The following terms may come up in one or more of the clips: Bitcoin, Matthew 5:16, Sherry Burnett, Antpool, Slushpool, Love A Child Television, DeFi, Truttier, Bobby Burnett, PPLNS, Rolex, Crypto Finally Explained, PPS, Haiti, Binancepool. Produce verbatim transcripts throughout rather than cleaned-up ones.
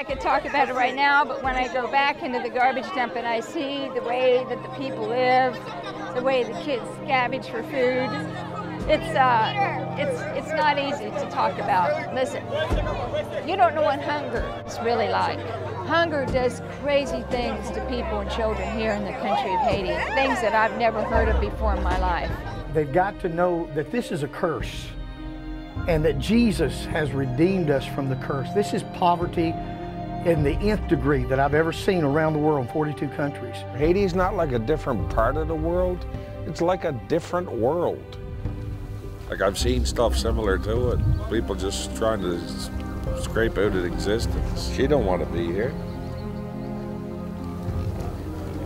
I could talk about it right now, but when I go back into the garbage dump and I see the way that the people live, the way the kids scavenge for food, it's uh, it's it's not easy to talk about. Listen, you don't know what hunger is really like. Hunger does crazy things to people and children here in the country of Haiti, things that I've never heard of before in my life. They've got to know that this is a curse and that Jesus has redeemed us from the curse. This is poverty in the nth degree that I've ever seen around the world in forty-two countries. Haiti is not like a different part of the world. It's like a different world. Like, I've seen stuff similar to it. People just trying to scrape out of existence. She don't want to be here.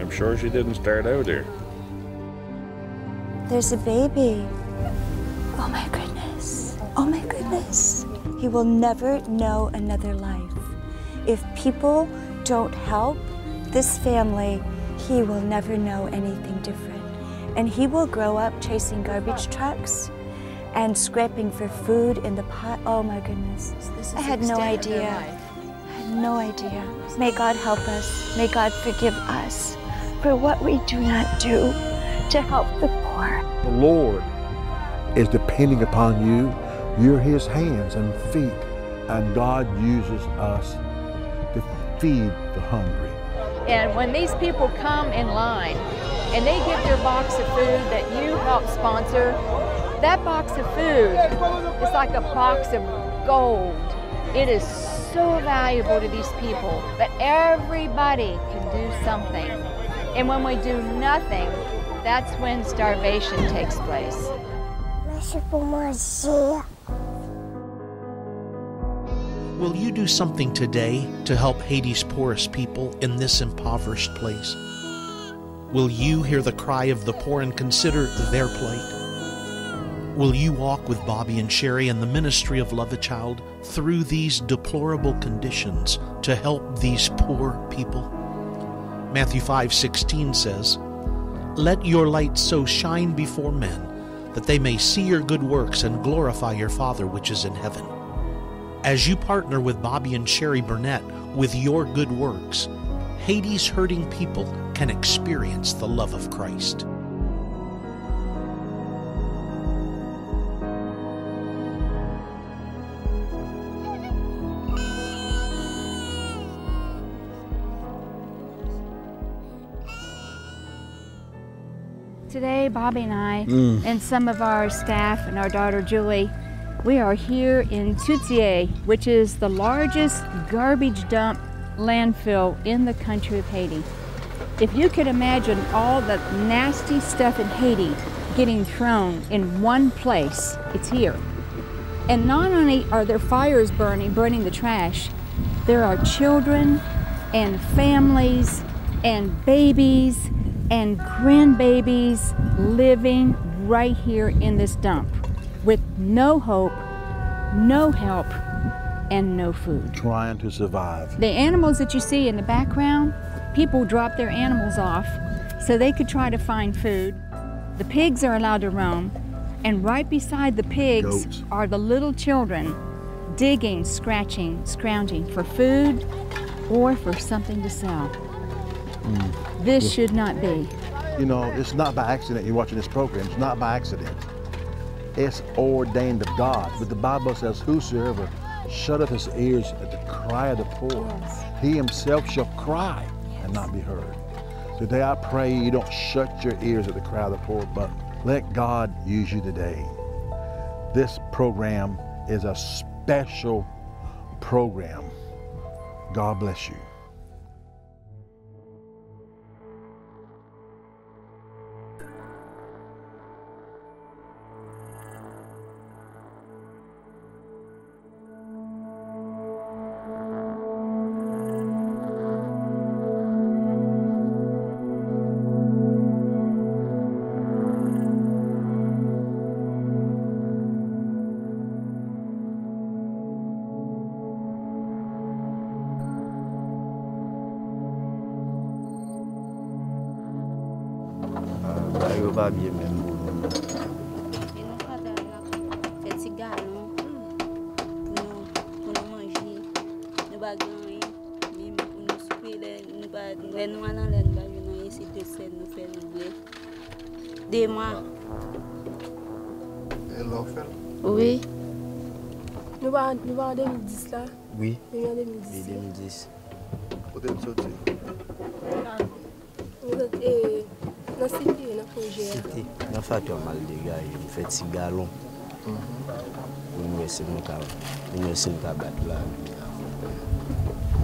I'm sure she didn't start out here. There's a baby. Oh my goodness. Oh my goodness. He will never know another life. If people don't help this family, he will never know anything different. And he will grow up chasing garbage trucks and scraping for food in the pot. Oh my goodness. I had no idea. I had no idea. May God help us. May God forgive us for what we do not do to help the poor. The Lord is depending upon you. You're His hands and feet. And God uses us to feed the hungry. And when these people come in line and they give their box of food that you help sponsor, that box of food is like a box of gold. It is so valuable to these people, but everybody can do something. And when we do nothing, that's when starvation takes place. Will you do something today to help Haiti's poorest people in this impoverished place? Will you hear the cry of the poor and consider their plight? Will you walk with Bobby and Sherry and the ministry of Love a Child through these deplorable conditions to help these poor people? Matthew five sixteen says, "Let your light so shine before men that they may see your good works and glorify your Father which is in heaven." As you partner with Bobby and Sherry Burnett with your good works, Haiti's hurting people can experience the love of Christ. Today, Bobby and I, mm. and some of our staff and our daughter Julie, we are here in Truttier, which is the largest garbage dump landfill in the country of Haiti. If you could imagine all the nasty stuff in Haiti getting thrown in one place, it's here. And not only are there fires burning, burning the trash, there are children and families and babies and grandbabies living right here in this dump with no hope, no help, and no food. Trying to survive. The animals that you see in the background, people drop their animals off so they could try to find food. The pigs are allowed to roam, and right beside the pigs Goats. Are the little children digging, scratching, scrounging for food or for something to sell. Mm. This should not be. You know, it's not by accident you're watching this program. It's not by accident. It's ordained of God. But the Bible says, whosoever shutteth his ears at the cry of the poor, yes. he himself shall cry yes. and not be heard. Today I pray you don't shut your ears at the cry of the poor, but let God use you today. This program is a special program. God bless you. len wana len ba yuna isi desen no fel blé. Deux mois. Elle l'a fait. Oui. Nous va nous va en deux mille dix là. Oui. Et en deux mille dix. deux mille dix. Peut-être sortir. Et la cité la projet. Cité. La facture mal dégagé, il fait six gallons. Mhm. Nous c'est mon cas. Nous c'est ta batte là.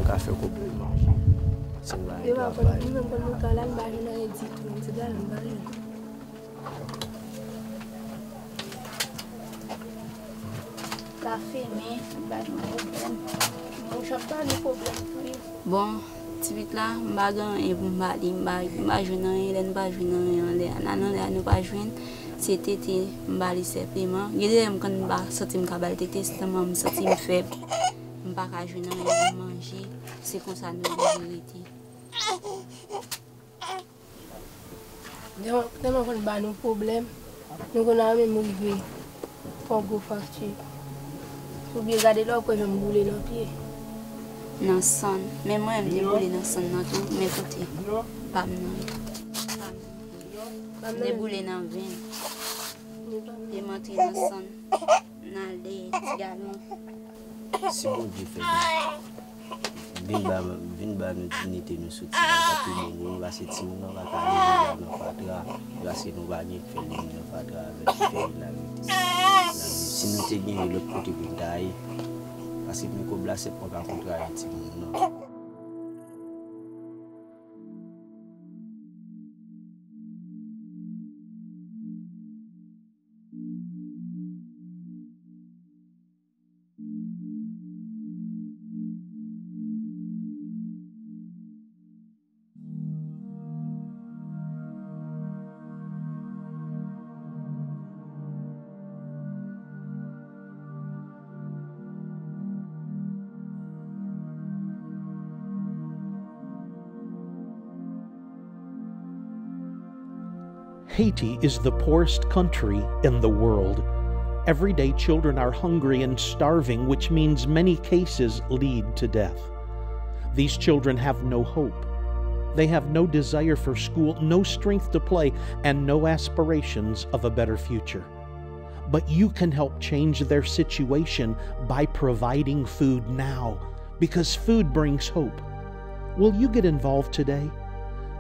Café coupe manger. C'est là. Et va pour nous même pour nous calan ba nous a dit tout, c'est là on va. Café mais ba nous je pas de problème. Bon, tu vite là, m'a gan et m'a dit m'a m'a joindre, elle pas joindre, là non là nous pas joindre. C'était m'a dit simplement, regarde quand m'a senti m'a bal tété, c'est m'a senti faible. Je ne peux pas jouer, je ne manger. C'est comme ça nous avons hérité. Nous avons des problèmes. Nous avons même oublié. Pour que facture. Faut bien garder là que je me boule dans pied. Non son, mais moi je me boule dans son dans tout, mais côté. Pas non. Pas me boule dans vin. Et monter dans son. Dans les galons. Si bon Dieu fait bien, bien bas notre unité nous soutient, nous va se tenir, nous va parler, nous va faire, nous va se nous va nier faire, nous va faire avec la vie. Si nous te gagnons le côté de taille, parce que nous comme là c'est pas contre Haïti, non. Haiti is the poorest country in the world. Every day children are hungry and starving, which means many cases lead to death. These children have no hope. They have no desire for school, no strength to play, and no aspirations of a better future. But you can help change their situation by providing food now, because food brings hope. Will you get involved today?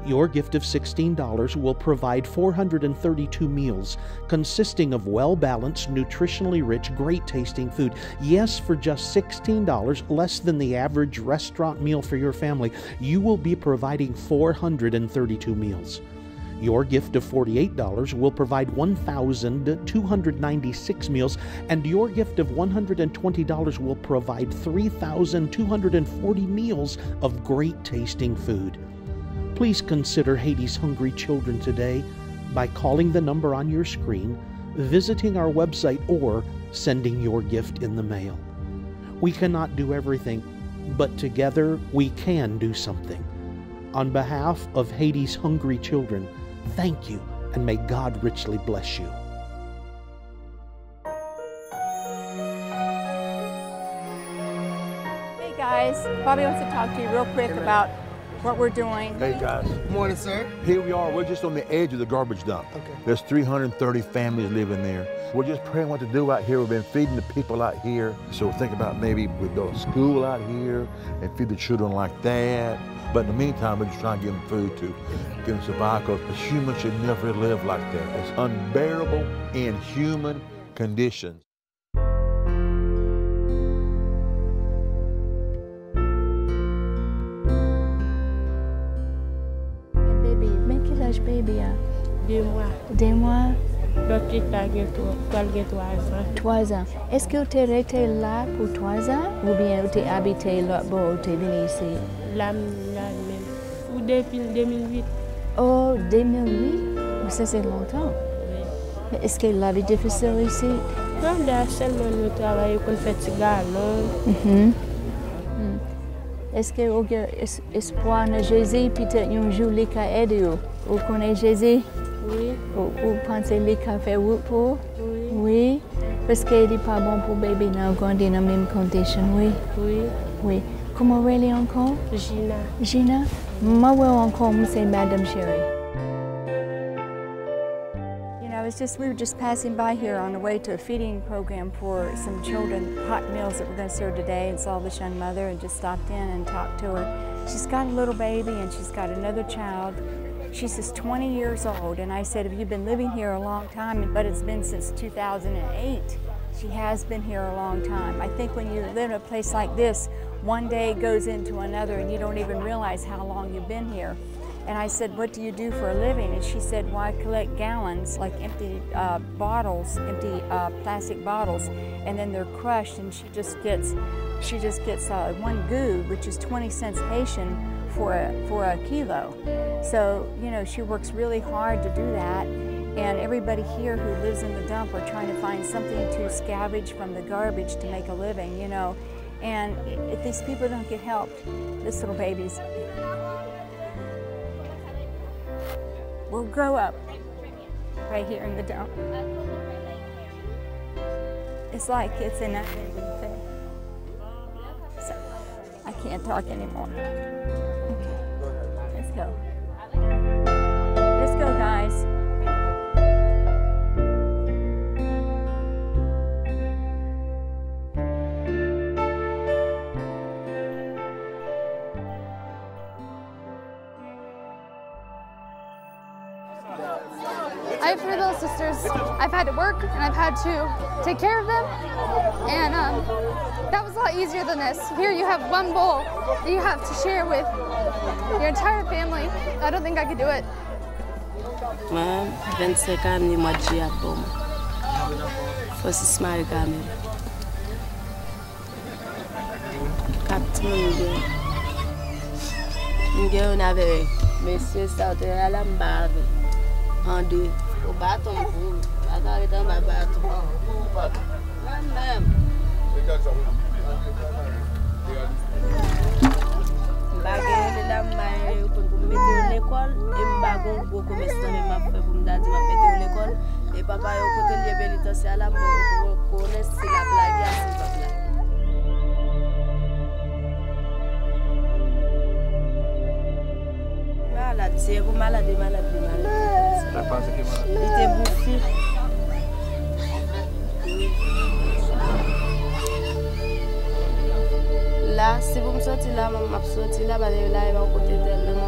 Your gift of sixteen dollars will provide four hundred thirty-two meals, consisting of well-balanced, nutritionally rich, great-tasting food. Yes, for just sixteen dollars, less than the average restaurant meal for your family, you will be providing four hundred thirty-two meals. Your gift of forty-eight dollars will provide one thousand two hundred ninety-six meals, and your gift of one hundred twenty dollars will provide three thousand two hundred forty meals of great-tasting food. Please consider Haiti's hungry children today by calling the number on your screen, visiting our website, or sending your gift in the mail. We cannot do everything, but together we can do something. On behalf of Haiti's hungry children, thank you, and may God richly bless you. Hey guys, Bobby wants to talk to you real quick about what we're doing. Hey guys. Morning, sir. Here we are, we're just on the edge of the garbage dump. Okay. There's three hundred thirty families living there. We're just praying what to do out here. We've been feeding the people out here. So think about maybe we build a school out here and feed the children like that. But in the meantime, we're just trying to give them food to give them survive, because the humans should never live like that. It's unbearable, inhuman conditions. Baby, deux mois. Deux mois. L'autre petite a trois ans. Trois ans. Est-ce que tu es resté là pour trois ans ou bien tu es habité là où tu es venu ici? Là, là même. Ou depuis deux mille huit. Oh, deux mille huit? Ça, c'est longtemps. Oui. Mais est-ce que la vie est difficile ici? Non, là, seulement nous travaillons pour faire des galons. Est-ce que vous avez espoir en Jésus, peut-être un jour, il va aider vous? Vous connaissez Jésus? Oui. Vous pensez qu'il va faire route pour vous? Oui. Parce qu'il n'est pas bon pour bébé de grandir dans la même condition, oui? Oui. Oui. Comment vous allez encore? Gina. Gina? My will on call me say, Madam Sherry. You know, it's just, we were just passing by here on the way to a feeding program for some children, hot meals that we're going to serve today, and saw this young mother and just stopped in and talked to her. She's got a little baby and she's got another child. She's just twenty years old, and I said, have you been living here a long time? But it's been since two thousand eight. She has been here a long time. I think when you live in a place like this, one day goes into another and you don't even realize how long you've been here. And I said, what do you do for a living? And she said, well, I collect gallons, like empty uh, bottles, empty uh, plastic bottles, and then they're crushed, and she just gets, she just gets uh, one goo, which is twenty cents Haitian for a, for a kilo. So, you know, she works really hard to do that. And everybody here who lives in the dump are trying to find something to scavenge from the garbage to make a living, you know. And if these people don't get help, this little baby's will grow up right here in the dump. It's like it's an unending thing. So I can't talk anymore. Okay, let's go. Let's go, guys. I have three little sisters. I've had to work and I've had to take care of them, and um, that was a lot easier than this. Here you have one bowl that you have to share with your entire family. I don't think I could do it. Mom, twenty-five ans ni maji atom. First smile game. Captain game. Ngeo na vey. Monsieur Saudi Alambard. En deux. Au bâton pour. Attends, dans ma bâton. Malade, c'est malade, malade, malade. Il était bouffé. Là, si vous me sortez là, maman m'a sorti là, parce que là, il va au côté d'elle.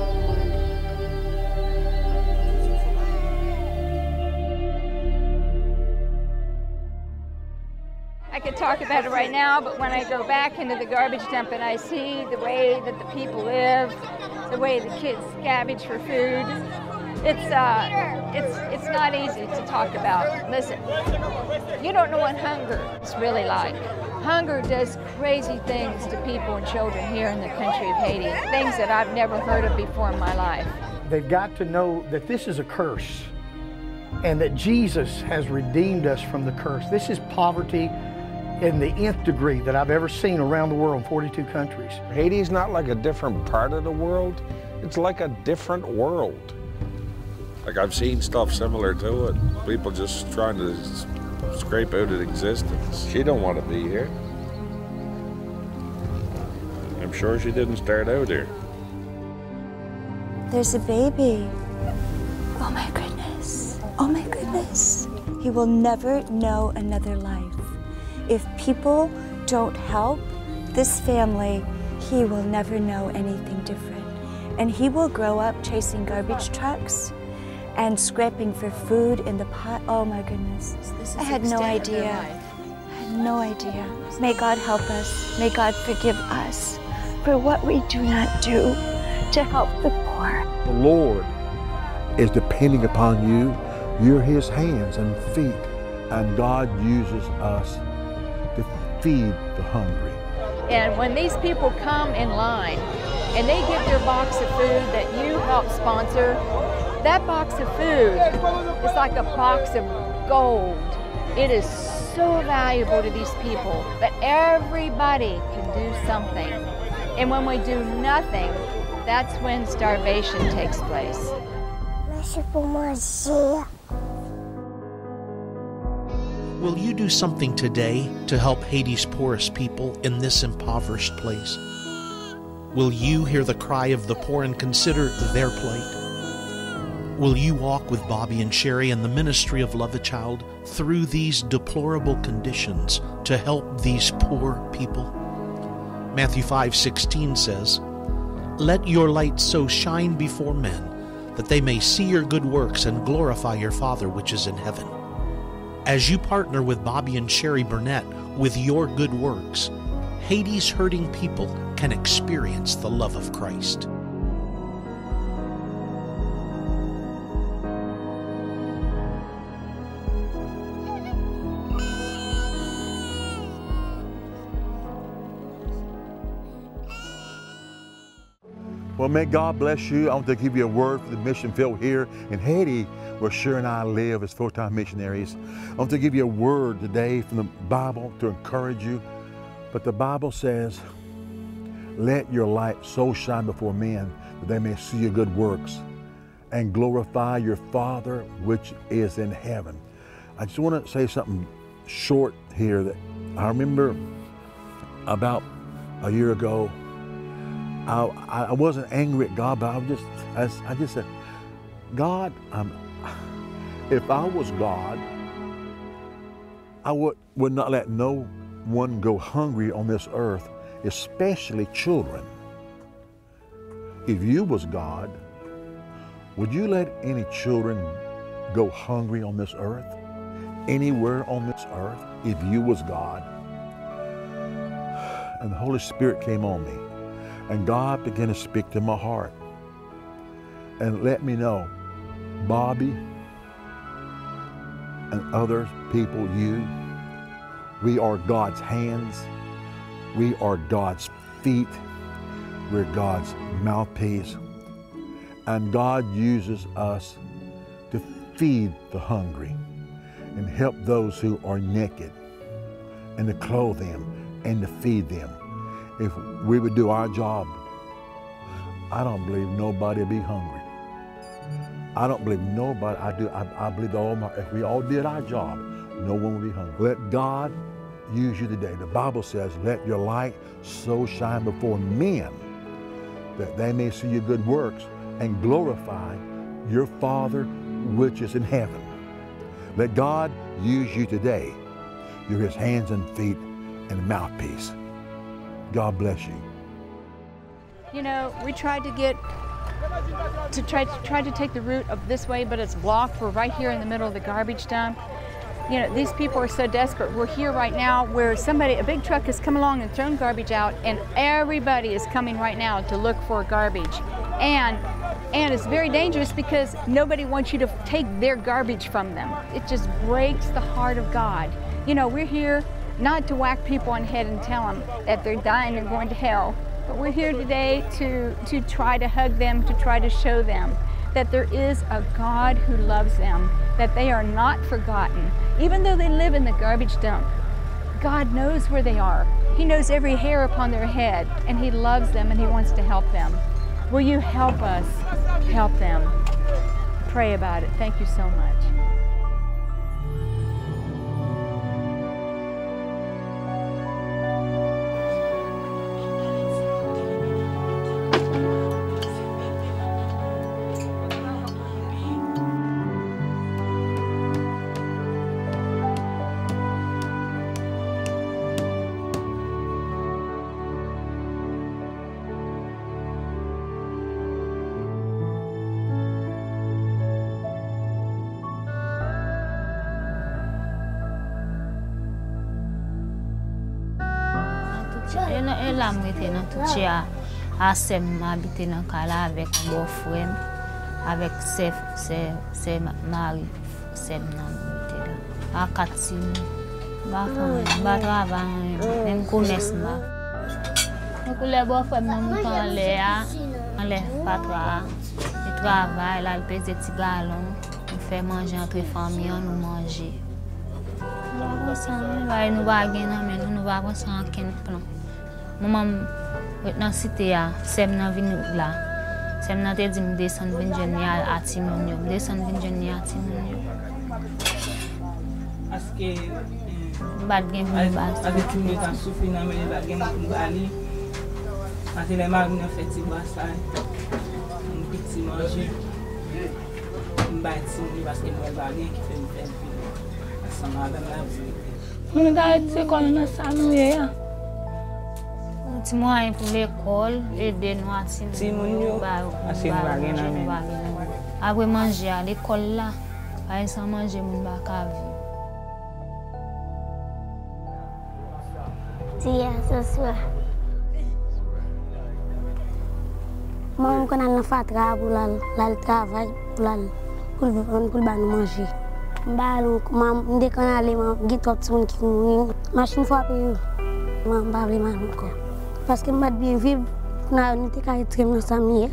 I could talk about it right now, but when I go back into the garbage dump and I see the way that the people live, the way the kids scavenge for food, It's, uh, it's, it's not easy to talk about. Listen, you don't know what hunger is really like. Hunger does crazy things to people and children here in the country of Haiti, things that I've never heard of before in my life. They've got to know that this is a curse and that Jesus has redeemed us from the curse. This is poverty in the nth degree that I've ever seen around the world in forty-two countries. Haiti is not like a different part of the world. It's like a different world. Like, I've seen stuff similar to it. People just trying to scrape out an existence. She don't want to be here. I'm sure she didn't start out here. There's a baby. Oh my goodness. Oh my goodness. He will never know another life. If people don't help this family, he will never know anything different. And he will grow up chasing garbage trucks and scraping for food in the pot. Oh my goodness. I had no idea. I had no idea. May God help us. May God forgive us for what we do not do to help the poor. The Lord is depending upon you. You're His hands and feet. And God uses us to feed the hungry. And when these people come in line and they give their box of food that you help sponsor, that box of food is like a box of gold. It is so valuable to these people, but everybody can do something. And when we do nothing, that's when starvation takes place. Will you do something today to help Haiti's poorest people in this impoverished place? Will you hear the cry of the poor and consider their plight? Will you walk with Bobby and Sherry and the ministry of Love a Child through these deplorable conditions to help these poor people? Matthew five sixteen says, "Let your light so shine before men that they may see your good works and glorify your Father which is in heaven." As you partner with Bobby and Sherry Burnett with your good works, Haiti's hurting people can experience the love of Christ. Well, may God bless you. I want to give you a word for the mission field here in Haiti, where Sherry and I live as full-time missionaries. I want to give you a word today from the Bible to encourage you. But the Bible says, "Let your light so shine before men that they may see your good works and glorify your Father which is in heaven." I just want to say something short here that I remember about a year ago. I, I wasn't angry at God, but I just, I, I just said, "God, I'm, if I was God, I would, would not let no one go hungry on this earth, especially children. If you was God, would you let any children go hungry on this earth, anywhere on this earth, if you was God?" And the Holy Spirit came on me. And God began to speak to my heart and let me know, Bobby and other people, you, we are God's hands, we are God's feet, we're God's mouthpiece, and God uses us to feed the hungry and help those who are naked and to clothe them and to feed them. If we would do our job, I don't believe nobody would be hungry. I don't believe nobody, I do, I, I believe all my, if we all did our job, no one would be hungry. Let God use you today. The Bible says, "Let your light so shine before men that they may see your good works and glorify your Father which is in heaven." Let God use you today. You're His hands and feet and mouthpiece. God bless you. You know, we tried to get to try to try to take the route of this way, but it's blocked. We're right here in the middle of the garbage dump. You know, these people are so desperate. We're here right now where somebody, a big truck has come along and thrown garbage out, and everybody is coming right now to look for garbage. And and it's very dangerous because nobody wants you to take their garbage from them. It just breaks the heart of God. You know, we're here not to whack people on the head and tell them that they're dying and going to hell. But we're here today to, to try to hug them, to try to show them that there is a God who loves them, that they are not forgotten. Even though they live in the garbage dump, God knows where they are. He knows every hair upon their head, and He loves them, and He wants to help them. Will you help us help them? Pray about it. Thank you so much. La mwete nan tout che a asem m'habite nan kala avec mon frère avec ses ses ses mari sem nan mwete a katim ba fam ba travail même commerce là donc le bon frère nan monte en l'air en l'air pas toi il travaille là il pèse petit ballon il fait manger entre famille nous manger nous ça va nous va gagner mais nous va pas sans aucun plan. Maman, wet nan cité a, sem nan vin la. Sem nan te di m desan vin jenye a timon yo, m desan vin jenye a timon yo. Aske m bat gen pou m bali. Aske ti m desan soufi nan men bat gen pou m bali. Parce que les maris ont fait des basses, un petit manger, un bâtiment parce que nous avons rien qui fait une peine. Ça m'a donné la vie. On a été comme un salué. On dit moi pour l'école et des noirs. Si mon bar, c'est pas rien à même. Après manger à l'école là, après ça manger mon bac à vie. Tiens, ce soir. Maman qu'on a l'enfant pour le travail, pour le pour pour manger. Maman, maman, dès qu'on allait, maman, guitare sonne qui nous, machine fois plus, maman parle mal encore. Parce que m'a bien vivre, on a une tête à très bien s'amuser.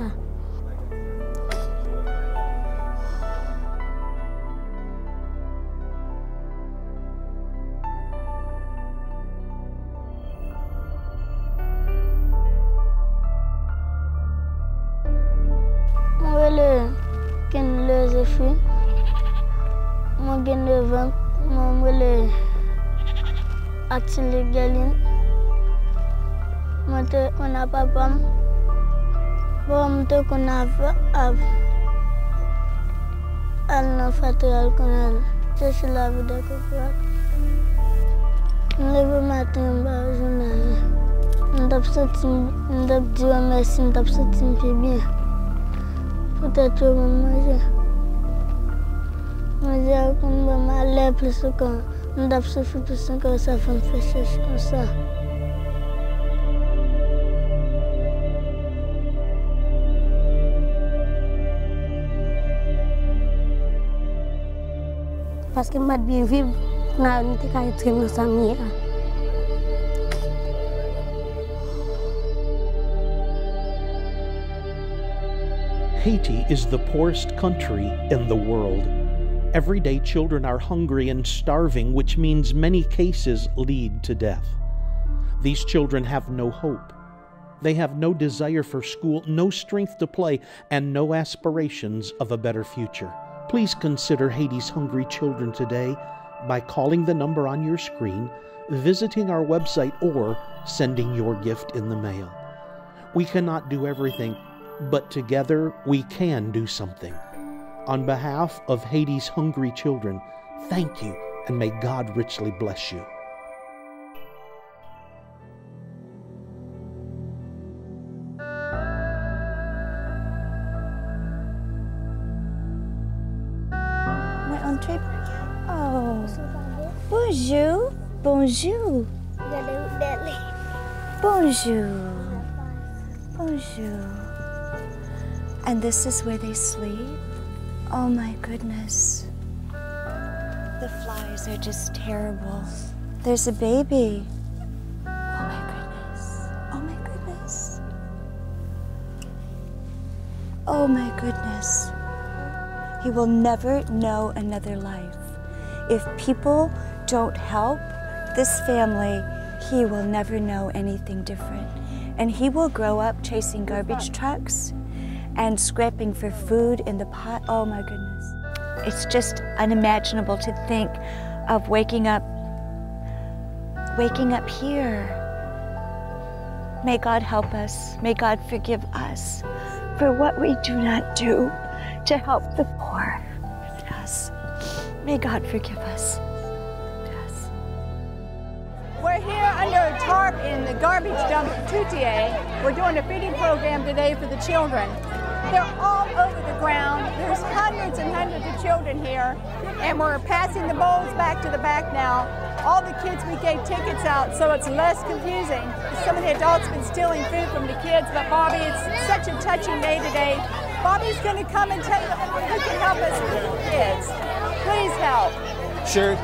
Actually, Galine, on a papa, on a qu'on a fait je suis là avec des copains. Le matin, on a sorti, on a dit merci, on a sorti bien. Peut-être on manger. Manger comme ma lèvre plus quand. On a souffert pour ça que ça fait une chose comme ça. Parce que m'a bien vivre, on a une tête à très bien s'amuser. Haiti is the poorest country in the world. Every day, children are hungry and starving, which means many cases lead to death. These children have no hope. They have no desire for school, no strength to play, and no aspirations of a better future. Please consider Haiti's hungry children today by calling the number on your screen, visiting our website, or sending your gift in the mail. We cannot do everything, but together we can do something. On behalf of Haiti's hungry children, thank you, and may God richly bless you. We're on trip. Oh, bonjour, bonjour. Bonjour, bonjour. And this is where they sleep? Oh my goodness. The flies are just terrible. There's a baby. Oh my goodness. Oh my goodness. Oh my goodness. He will never know another life. If people don't help this family, he will never know anything different. And he will grow up chasing garbage trucks and scraping for food in the pot. Oh my goodness. It's just unimaginable to think of waking up, waking up here. May God help us. May God forgive us for what we do not do to help the poor. Yes. May God forgive us. Yes. We're here under a tarp in the garbage dump at Truttier. We're doing a feeding program today for the children. They're all over the ground. There's hundreds and hundreds of children here, and we're passing the bowls back to the back now. All the kids, we gave tickets out, so it's less confusing. Some of the adults have been stealing food from the kids, but Bobby, it's such a touching day today. Bobby's going to come and tell you who can help us with the kids. Please help. Sherry,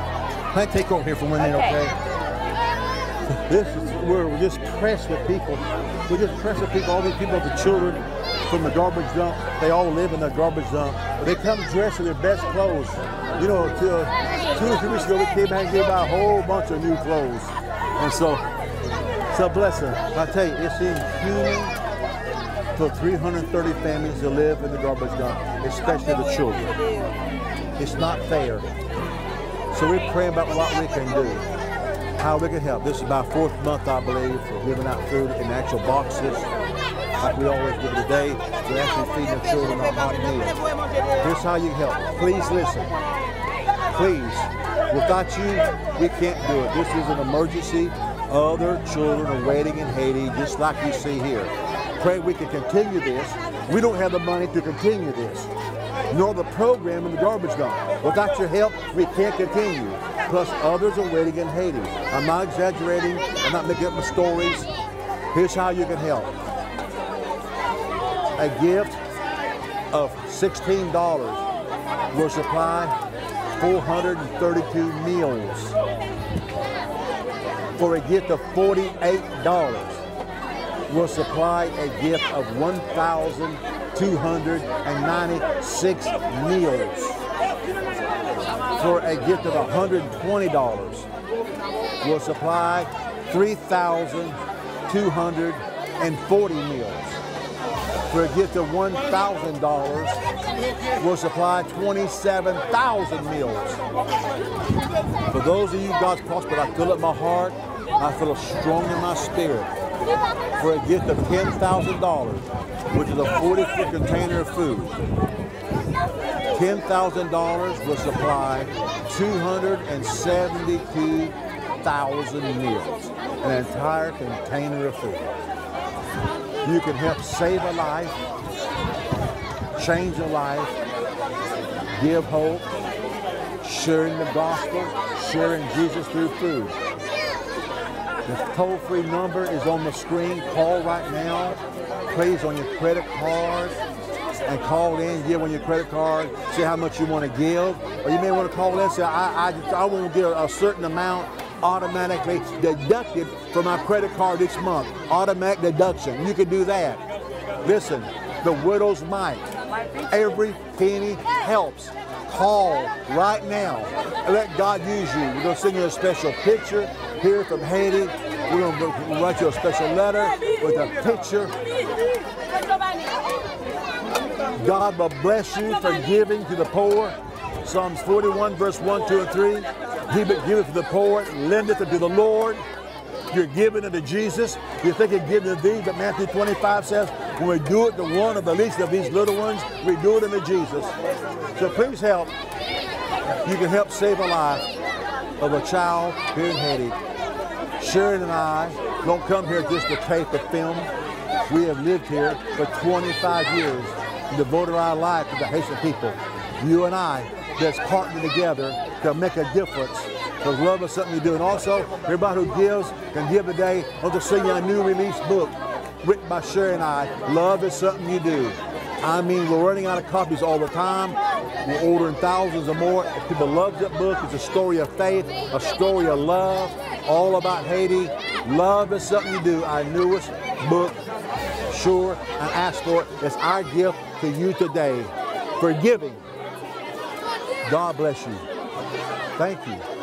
can I take over here for one minute, okay? okay? This is where we're just pressed with people. We're just pressed with people, all these people, the children, from the garbage dump. They all live in the garbage dump. They come dressed in their best clothes. You know, till two or three weeks ago, we came back and gave out a whole bunch of new clothes. And so, it's a blessing. I tell you, it's inhuman for three hundred thirty families to live in the garbage dump, especially the children. It's not fair. So we're praying about what we can do, how we can help. This is my fourth month, I believe, of giving out food in actual boxes. like we always do today. We're actually feeding the children our hot meals. Here's how you help. Please listen. Please. Without you, we can't do it. This is an emergency. Other children are waiting in Haiti, just like you see here. Pray we can continue this. We don't have the money to continue this, nor the program in the garbage dump. Without your help, we can't continue. Plus, others are waiting in Haiti. I'm not exaggerating. I'm not making up my stories. Here's how you can help. A gift of sixteen dollars will supply four hundred thirty-two meals for a gift of forty-eight dollars. Will supply a gift of one thousand two hundred ninety-six meals for a gift of one hundred twenty dollars. Will supply three thousand two hundred forty meals for a gift of one thousand dollars. Will supply twenty-seven thousand meals. For those of you God's prospered, I feel it in my heart. I feel it strong in my spirit. For a gift of ten thousand dollars, which is a forty-foot container of food. ten thousand dollars will supply two hundred seventy-two thousand meals, an entire container of food. You can help save a life, change a life, give hope, sharing the gospel, sharing Jesus through food. The toll-free number is on the screen. Call right now. Praise on your credit card. And call in, give on your credit card. Say how much you want to give. Or you may want to call in and say, I, I, I want to get a, a certain amount automatically deducted from my credit card each month. Automatic deduction. You can do that. Listen, the widow's mite. Every penny helps. Call right now and let God use you. We're going to send you a special picture here from Haiti. We're going to write you a special letter with a picture. God will bless you for giving to the poor. Psalms forty-one, verse one, two, and three. He that giveth to the poor, lendeth unto the Lord. You're giving unto Jesus. You think you're giving to thee, but Matthew twenty-five says, when we do it to one of the least of these little ones, we do it unto Jesus. So please help. You can help save a life of a child here in Haiti. Sharon and I don't come here just to tape a film. We have lived here for twenty-five years and devoted our life to the Haitian people. You and I that's partnered together to make a difference. Because love is something you do. And also, everybody who gives can give today. I'll just send you a new release book written by Sherry and I. Love is something you do. I mean, we're running out of copies all the time. We're ordering thousands or more. People love that book. It's a story of faith, a story of love, all about Haiti. Love is something you do. Our newest book, sure, and ask for it. It's our gift to you today for giving. God bless you. Thank you.